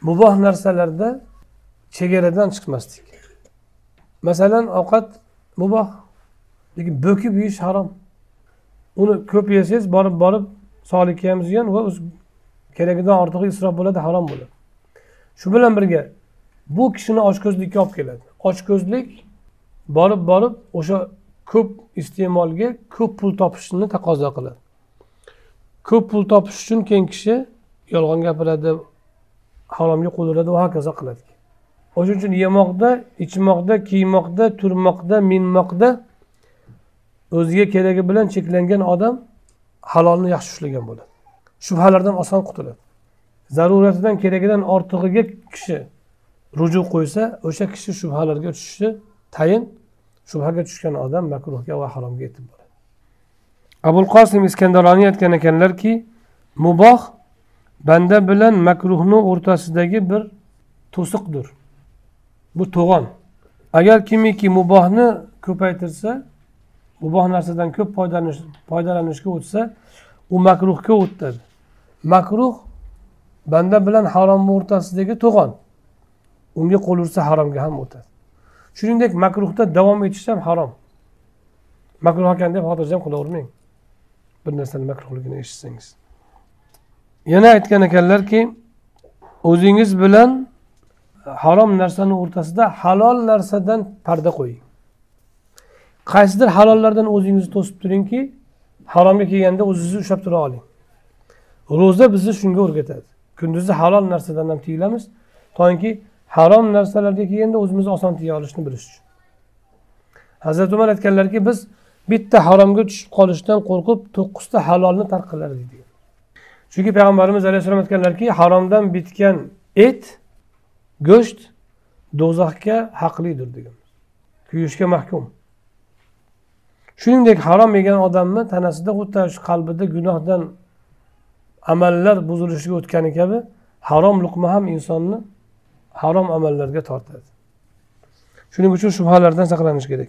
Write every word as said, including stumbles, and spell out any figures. mubah narsalarda çegereden çıkmasdik. Mesela avukat mubah. Lekin böküp yiyish harom. Uni ko'p yesiz, barib barib sog'likka ham ziyon va keragidan ortiq isrof bo'ladi, harom bo'ladi. Shu bilan birga bu kishini ochko'zlikka olib keladi. Ochko'zlik barib barib o'sha ko'p iste'molga ko'p pul topishni taqozo qiladi. Ko'p pul topish uchun keyin kishi yolg'on gapiradi, haromga qo'l uradi va hokazo qiladi. O'sha uchun yemoqda, ichmoqda, kiymoqda, turmoqda, minmoqda o'ziga keragi bilan cheklangan odam halolni yaxshi ushlagan bo'ladi. Shubhalardan oson qutuladi. Zaruratidan, keragidan ortig'iga kishi ruju qo'ysa, o'sha kishi shubhalarga tushishi tayin. Shubhaga tushgan odam makruhga va haromga yetib boradi. Abul Qosim Iskandaroniy aytgan ekanlarki, muboh banda bilan makruhni o'rtasidagi bir to'siqdir. Bu to'g'on. Agar kimiki mubohni ko'paytirsa, muboh narsadan ko'p foydalanishga o'tsa, u makruhga o'tadi. Makruh banda bilan harom o'rtasidagi to'g'on. Unga qo'l ursa haromga ham o'tadi. Shuningdek makruhda davom etish ham harom. Makruh ekan deb xotirjam qilavermang. Bir narsani makruhligini eshitsangiz. Yana aytgan ekanlarki, o'zingiz bilan harom narsaning o'rtasida halol narsadan parda qo'ying. Qaysidir halollardan o'zingizni to'sib turingki, haromga kelganda o'zingizni ushlab tura oling. Ro'za bizni shunga o'rgatadi. Kunduzi halol narsadan ham tiyilamiz, to'g'ri harom narsalarga kelganda o'zimizni oson tiya olishni bilish uchun. Hazrat Umar aytganlarki, biz bitta haromga tushib qolishdan qo'rqib to'qqizta halolni tark qilardik degan. Chunki Payg'ambarimiz alayhissalom aytganlarki, haromdan bitgan et, go'sht do'zaxga haqlidir degan. Kuyishga mahkum. Shuningdek harom yegan odamni tanasida o'ta qalbida gunohdan amallar buzilishiga o'tgani kabi harom luqma ham insonni harom amallarga tortadi. Shuning uchun shubhalardan saqlanish kerak.